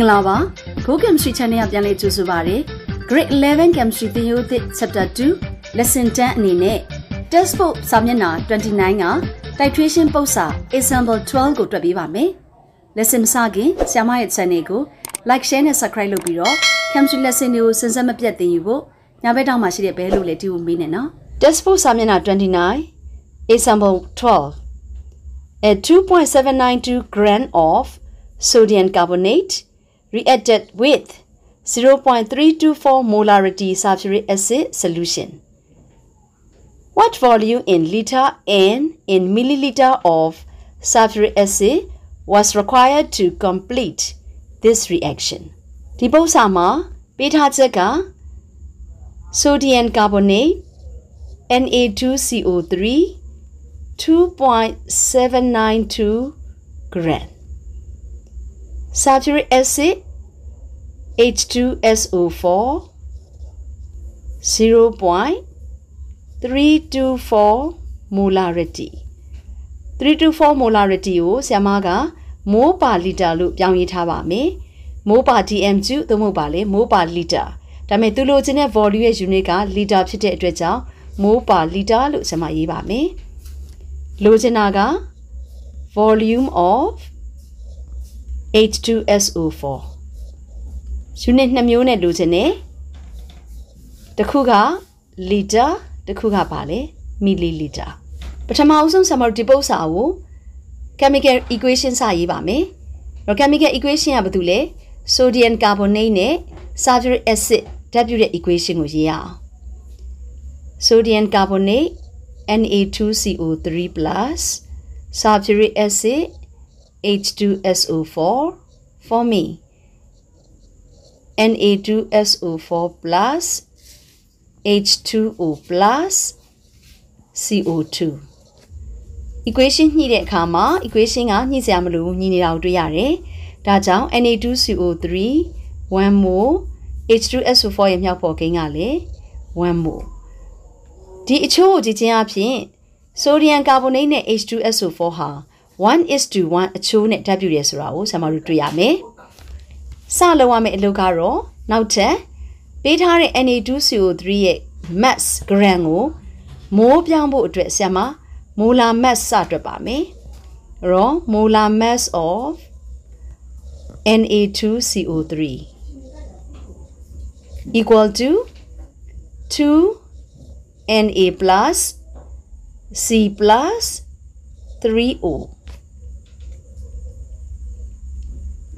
Minglava, Go Chemistry Channel Yanle Chusubare, Grade 11 Chemistry Theory Chapter 2, Lesson 10 Nine, Textbook Samyana 29, Titration Posa, Example 12 Go Trabivame, Lesson Sagi, Samaya Sanego, like Shane and Sakrai Lobiro, Chemistry Lesson New Sensam Piativo, Nabeda Mashi Belu Letu Minena, Textbook Samyana 29, Example 12. A 2.792 gram of sodium carbonate reacted with 0.324 molarity sulfuric acid solution. What volume in liter and in milliliter of sulfuric acid was required to complete this reaction? Diposama beta zeka sodium carbonate Na2CO3 2.792 gram. Sulfuric acid H2SO4 0.324 molarity. 324 molarity o siamaga mole per liter lu pyaung yi tha ba me. Mole per dm chu thomot ba le mole per liter. Da mae tu lo chin ne volume ye unit ka liter phit de atwet jaung mole per liter lu siama yi ba me. Lojanaga volume of H2SO4. Unit namyo ne lojane. Takhuga liter, takhuga pale milliliter. Pathama usum samadipo sa wo chemical equation sa yi ba me. Ro chemical equation ya badu le sodium carbonate ne sulfuric acid derivative equation ko yi ya. Sodium carbonate Na2CO3 plus sulfuric acid H2SO4 for me. Na2SO4 plus H2O plus CO2. Equation ni de kama equation ga ni sia malu ni ni da twei ya de. Da jaung Na2CO3 1 mole H2SO4 ye myaw paw gain ga le 1 mole. The echo jijin sodium carbonate ne H2SO4 ha 1:1 echo ne w ye sora wo sama ru twi ya me. Sa law ma me alok ga ro naw that pe tha de Na2CO3 ye mass gram ko mole pyaung pho atwet sama molar mass sa twet ba me. Ro molar mass of Na2CO3 equal to 2 Na plus C plus 3O.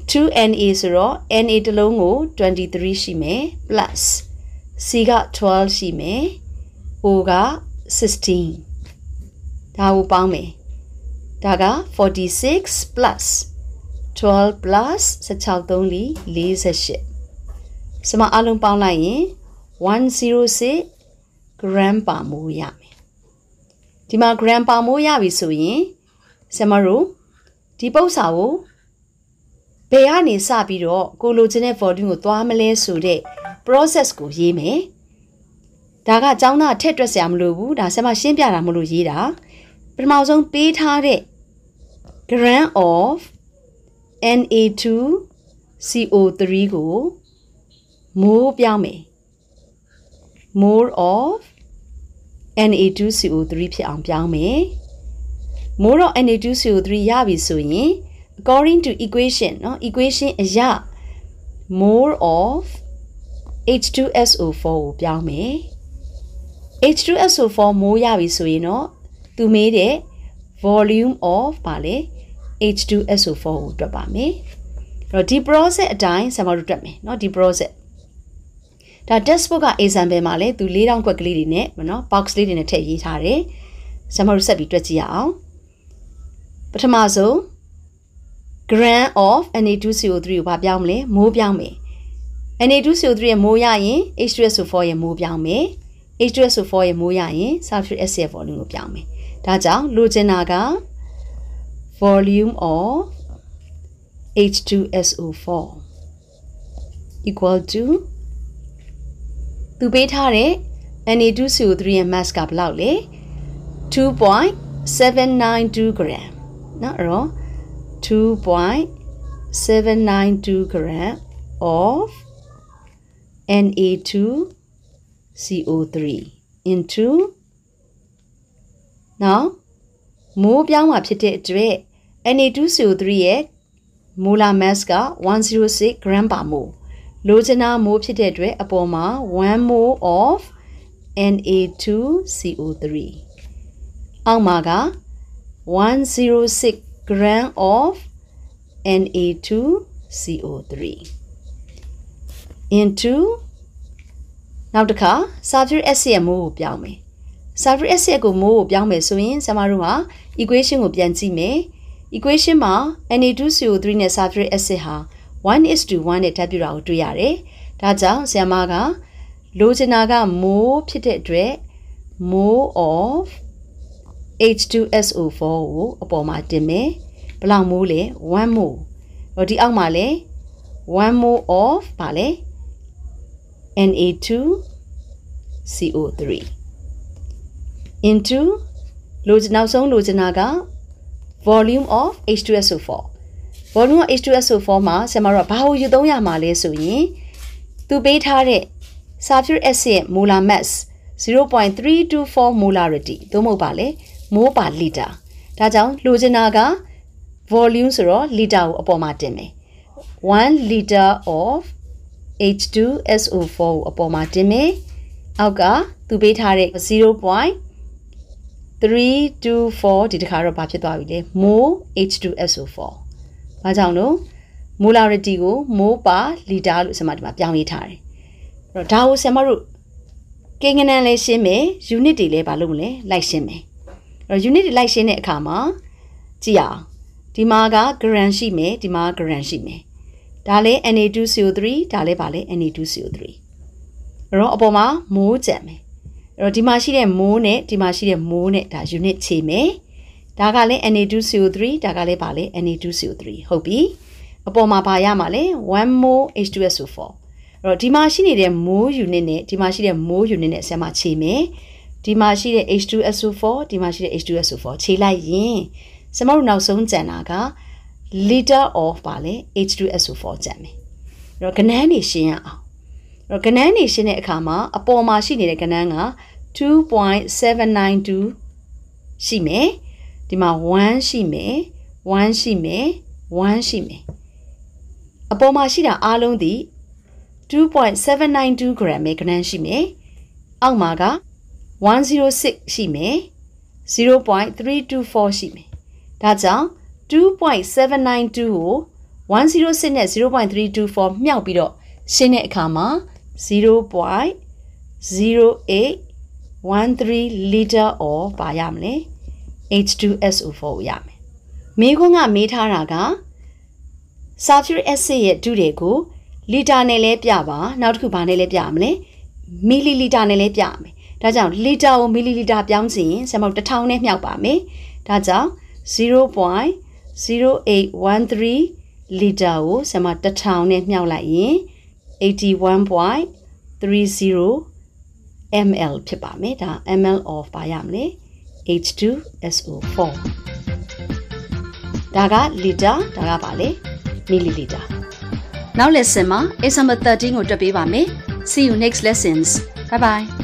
2Na zero Na talongo 23 shime plus C got 12 shime O got 16. Tau pame. Daga 46 plus 12 plus Sachal only laser ship. Sama alum pala ye 106. Grandpa mo yame. Dima grandpa mo yabi so yin. Samaro. Dipo sao. Beani sabiro. Go lojene for doing with Wamele so de. Process go ye me. Daga downa tetras yam lobu. Da sama shimpia ramulu yida. Primazon paid hard. Grand of Na2CO3 go. Mo yame. More of Na2CO3 phi ang piang me. More of Na2CO3 yabi so yin. According to equation, no equation ya. More of H2SO4 piang me. H2SO4 more yabi so yin no. Tu me de volume of pale H2SO4 drop ba me. No deep process a time samaru drop me. No deep process. Da textbook ga example ma le tu 4000 kwak kle ri ne no box le ri ne thait yi tha de sama ru set pi twet ji ya aw pathama so gram of Na2CO3 ko ba pyaung mle mo pyaung me Na2CO3 ye mo ya yin H2SO4 ye mo pyaung me H2SO4 ye mo ya yin sulfuric acid volume ko pyaung me da jaung lo chin na ga volume of H2SO4 equal to Beta Na2CO3 mass ka blau le 2.792 gram. 2.792 792 gram of Na2CO3 into now mole pyaung ma phit de atwet Na2CO3 ye molar mass ka 106 gram per mole lo chena mole phit de atwet apor ma 1 mole of Na2CO3 aung ma ka 106 gram of Na2CO3 into now the car sulfuric acid mole pyaung me sulfuric acid ko mole pyaung me so yin samaru ha equation ko pyan ji me equation ma Na2CO3 ne sulfuric acid ha 1:1 ne tat pi ra ko twi ya de da jang sama ka lo chena ka mole phit de atwet mole of H2SO4 ko apor ma tin me blang mole le 1 mole lo di auk ma le 1 mole of ba le Na2CO3 into now song lojanaga volume of H2SO4 volume of H2SO4 ma samara ba ho yu 300 ma le so yin tu pei tha de sulfuric acid molar mass 0.324 molarity thomou ba le mole per liter da jang lojanaga volume so ro liter ko apor ma tin me 1 liter of H2SO4 upon Martin me Auga to be target 0.324 did caro papi more H2SO4. Bazano molarity go more pa lida samadma piamitari. Rotao samaru King and Lay Sheme, unity le balune, like sheme. Or unity like shene kama Tia Dimaga garanshi me, Dimaga garanshi me. Dale Na2CO3 dale bale Na2CO3 ro apoma mole jet me ro di ma shi de mole ne di ma shi de mole ne da unit che me da ka le Na2CO3 da ka le bale Na2CO3 hot bi apoma ba ya ma le 1 mole H2SO4 ro di ma shi ni de mole unit ne di ma shi de mole unit ne sama che me di ma shi de H2SO4 di ma shi de H2SO4 che lai yin sama ru naw song jan na ka liter of bale H2SO4 jet me ro ganan ni shin ya aw ro ganan ni shin ne akha ma apor ma shi ni de ganan ga 2.792 shi me di ma 1 shi me 1 shi me 1 shi me apor ma shi da a long di 2.792 gram me ganan shi me auk ma ga 106 shi me 0.324 shi me da jang 2.792 106 နဲ့ 0.324 မြောက်ပြီးတော့ရှင်းတဲ့အခါမှာ 0.0813 liter of ပါရမလဲ H2SO4 ရမယ်မိခွန်းကမေးထားတာက sulfuric acid ရဲ့ဓူတွေကို liter နဲ့လဲပြပါနောက်တစ်ခုဘာနဲ့လဲပြရမလဲ milliliter နဲ့လဲပြရမယ်ဒါကြောင့် liter ကို milliliter ပြောင်းစီရင်ဆရာမတို့ 1000 နဲ့မြောက်ပါမယ်ဒါကြောင့် 0.0813 liter ကိုဆမ 1000 နဲ့မြှောက်လိုက်ရင်81.30 ml ဖြစ်ပါမယ်ဒါ ml of ပါရမလဲ H2SO4 ဒါက liter ဒါကပါလေ milliliter နောက် lesson မှာ example 13ကိုတွေ့ပေးပါမယ် see you next lessons bye bye